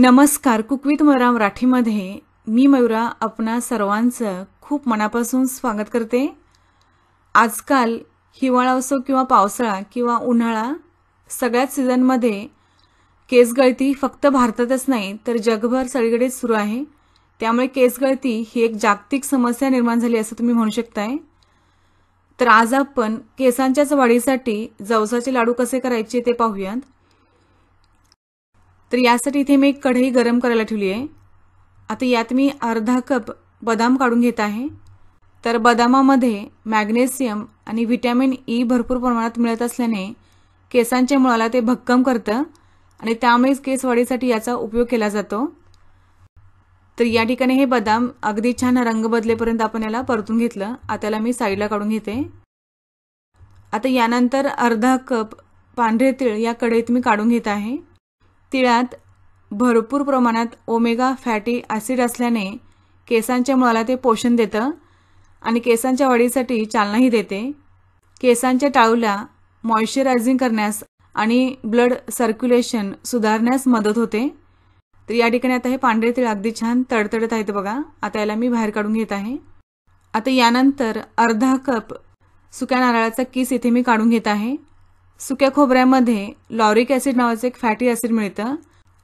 नमस्कार, cook with Mayura मराठीमध्ये मी मयूरा आपणा सर्वांचं खूप मनापासून स्वागत करते। आजकाल हिवाळा असो किंवा पावसाळा किंवा उन्हाळा, सगळ्याच सीझनमध्ये केस गळती फक्त भारतातच नाही तर जगभर सगळीकडे सुरू आहे। त्यामुळे केस गळती ही एक जागतिक समस्या निर्माण झाली असं तुम्ही म्हणू शकताय। तर आज आपण केसांच्या वाढीसाठी जवसाचे लाडू कसे करायचे ते पाहूयात। तर यासाठी इथे मी एक कढई गरम करायला ठेवली आहे। आता यात मी अर्धा कप बदाम काढून घेत आहे। तर बदामामध्ये मॅग्नेशियम आणि व्हिटॅमिन ई भरपूर प्रमाणात मिळत असल्याने केसांच्या मुळाला ते भक्कम करतं आणि त्यामुळेच केस वाढीसाठी याचा उपयोग केला जातो। तर या ठिकाणी हे बदाम अगदी छान रंग बदलेपर्यंत आपण याला परतून घेतलं। आता याला मी साईडला काढून घेते। आता यानंतर अर्धा कप पांढरे तीळ या कढईत मी काढून घेत आहे। तिळात भरपूर प्रमाणात ओमेगा फॅटी ॲसिड असल्याने केसांच्या मुळाला ते पोषण देतं आणि केसांच्या वाढीसाठी चालनाही देते। केसांच्या टाळूला मॉइश्चरायझिंग करण्यास आणि ब्लड सर्क्युलेशन सुधारण्यास मदत होते। तर या ठिकाणी आता हे पांढरे तिळ अगदी छान तडतडत आहेत बघा। आता याला मी बाहेर काढून घेत आहे। आता यानंतर अर्धा कप सुक्या नारळाचा किस इथे मी काढून घेत आहे। सुक्या खोबऱ्यामध्ये लॉरिक ॲसिड नावाचं एक फॅटी ॲसिड मिळतं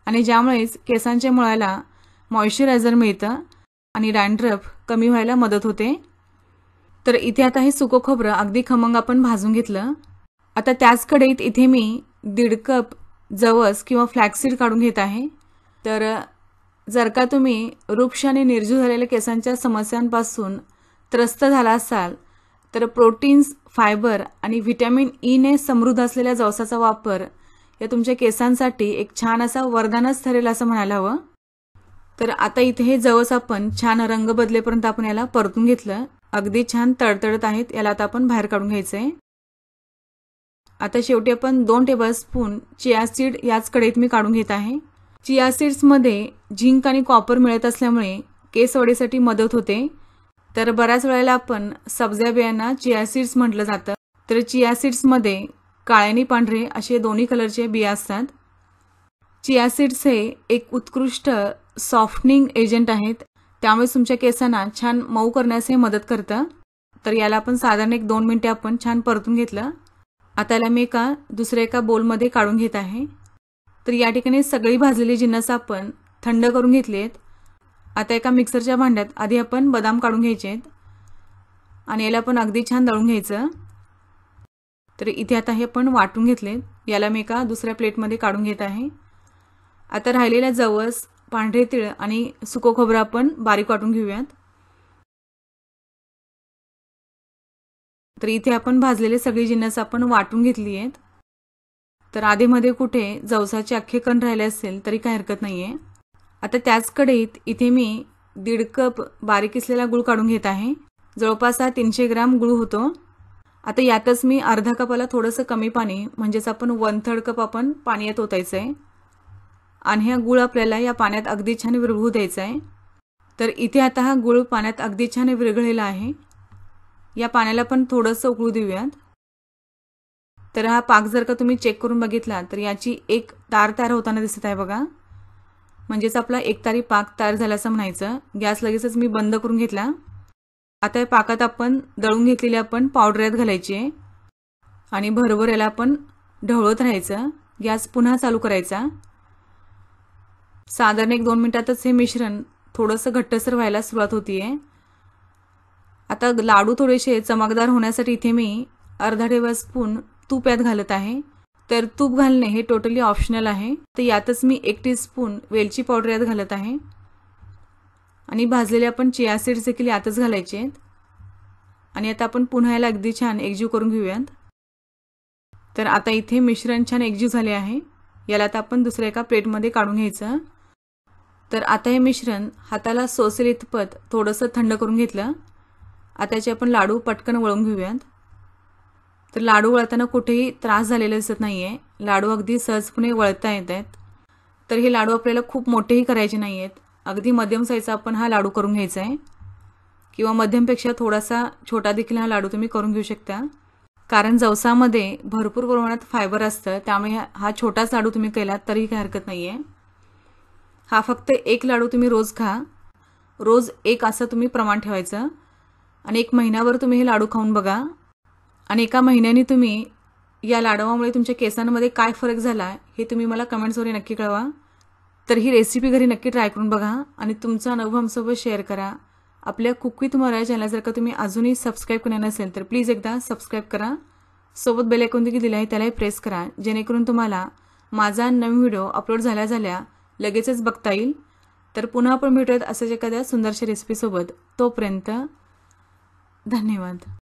आणि ज्यामुळेच केसांच्या मुळाला मॉइश्चरायझर मिळतं आणि डॅन्ड्रफ कमी व्हायला मदत होते। तर इथे आता हे सुकं खोबरं अगदी खमंग आपण भाजून घेतलं। आता त्याच कढईत इथे मी दीड कप जवस किंवा फ्लॅक्ससीड काढून घेत आहे। तर जर का तुम्ही रुक्ष आणि निर्जीव झालेल्या केसांच्या समस्यांपासून त्रस्त झाला असाल तर प्रोटीन्स, फायबर आणि व्हिटॅमिन ई ने समृद्ध असलेल्या जवसाचा वापर या तुमच्या केसांसाठी एक छान असा वरदानच ठरेल असं म्हणायला हवं। तर आता इथे हे जवस आपण छान रंग बदलेपर्यंत आपण याला परतून घेतलं। अगदी छान तडतडत आहेत, याला आता आपण बाहेर काढून घ्यायचं आहे। आता शेवटी आपण 2 टेबलस्पून चिया सीड याच कढईत मी काढून घेत आहे। चिया सीड्समध्ये झिंक आणि कॉपर मिळत असल्यामुळे केस वाढीसाठी मदत होते। तर बऱ्याच वेळेला आपण सब्जा बियांना चिया सीड्स म्हटलं जातं। तर चिया सीड्समध्ये काळे आणि पांढरे असे दोन्ही कलरचे बिया असतात। चिया सीड्स हे एक उत्कृष्ट सॉफ्टनिंग एजंट आहेत, त्यामुळे तुमच्या केसांना छान मऊ करण्यास हे मदत करतं। तर याला आपण साधारण एक 2 मिनिटे आपण छान परतून घेतलं। आता याला मी दुसऱ्या एका बोलमध्ये काढून घेत आहे। तर या ठिकाणी सगळी भाजलेली जिन्नस आपण थंड करून घेतली आहेत। आता एका मिक्सरच्या भांड्यात आधी आपण बदाम काढून घ्यायचे आहेत आणि याला पण अगदी छान दळून घ्यायचं। तर इथे आता हे पण वाटून घेतलेत, याला मी दुसऱ्या प्लेटमध्ये काढून घेत आहे। आता राहिलेल्या जवस, पांढरे तीळ आणि सुकं खोबरं आपण बारीक वाटून घेऊयात। तर इथे आपण भाजलेले सगळी जिन्नस आपण वाटून घेतली आहेत। तर आधीमध्ये कुठे जवसाचे अख्खे कण राहिले असेल तरी काही हरकत नाही आहे। आता त्याच कढईत इथे मी 1.5 कप बारीक किसलेला गूळ काढून घेत आहे। जवळपास 300 ग्रॅम गूळ होतो। आता यातच मी अर्धा कपाला थोडंसं कमी पाणी म्हणजेच आपण 1/3 कप आपण पाणी यात ओतायचं आहे आणि हा गूळ आपल्याला या पाण्यात अगदी छान विरघळू द्यायचा आहे। तर इथे आता हा गूळ पाण्यात अगदी छान विरघळलेला आहे, या पाण्याला पण थोडंसं उकळू देऊयात। तर हा पाक जर का तुम्ही चेक करून बघितला तर याची एक तार तयार होताना दिसत आहे बघा, म्हणजेच आपला एकतारी पाक तयार झाला असं म्हणायचं। गॅस लगेचच मी बंद करून घेतला। आता या पाकात आपण दळून घेतलेली आपण पावडर यात घालायची आहे आणि भरभर याला आपण ढवळत राहायचं। गॅस पुन्हा चालू करायचा। साधारण एक 2 मिनिटातच हे मिश्रण थोडंसं घट्टसर व्हायला सुरुवात होती आहे। आता लाडू थोडेसे चमकदार होण्यासाठी इथे मी अर्धा टेबलस्पून तूप यात घालत आहे। तर तूप घालणे हे टोटली ऑप्शनल आहे। तर यातच मी 1 टीस्पून वेलची पावडर यात घालत आहे आणि भाजलेले आपण चिया सीड्स देखील यातच घालायचे आहेत आणि आता आपण पुन्हा याला अगदी छान एकजीव करून घेऊयात। तर आता इथे मिश्रण छान एकजीव झाले आहे, याला आता आपण दुसऱ्या एका प्लेटमध्ये काढून घ्यायचं। तर आता हे मिश्रण हाताला सोसेल इतपत थोडंसं थंड करून घेतलं। आता याचे आपण लाडू पटकन वळून घेऊयात। तर लाडू वळताना कुठेही त्रास झालेला दिसत नाही आहे, लाडू अगदी सहजपणे वळता येत आहेत। तर हे लाडू आपल्याला खूप मोठेही करायचे नाही आहेत, अगदी मध्यम साईजचा आपण हा लाडू करून घ्यायचा आहे किंवा मध्यमपेक्षा थोडासा छोटा देखील हा लाडू तुम्ही करून घेऊ शकता, कारण जवसामध्ये भरपूर प्रमाणात फायबर असतं, त्यामुळे हा छोटाच लाडू तुम्ही केला तरीही काही हरकत नाही आहे। हा फक्त एक लाडू तुम्ही रोज खा, रोज एक असं तुम्ही प्रमाण ठेवायचं आणि एक महिनाभर तुम्ही हे लाडू खाऊन बघा आणि एका महिन्याने तुम्ही या लाडवामुळे तुमच्या केसांमध्ये काय फरक झाला हे तुम्ही मला कमेंट्सवर नक्की कळवा। तर ही रेसिपी घरी नक्की ट्राय करून बघा आणि तुमचा अनुभव आमच्यासोबत शेअर करा। आपल्या कुक विथ मयूरा चॅनल जर का तुम्ही अजूनही सबस्क्राइब केले नसेल तर प्लीज एकदा सबस्क्राइब करा, सोबत बेल आयकॉन देखील दिला आहे त्यालाही प्रेस करा जेणेकरून तुम्हाला माझा नवीन व्हिडिओ अपलोड झाल्या झाल्या लगेचच बघता येईल। तर पुन्हा आपण भेटूयात अशाच एखाद्या सुंदरशा रेसिपी सोबत, तोपर्यंत धन्यवाद।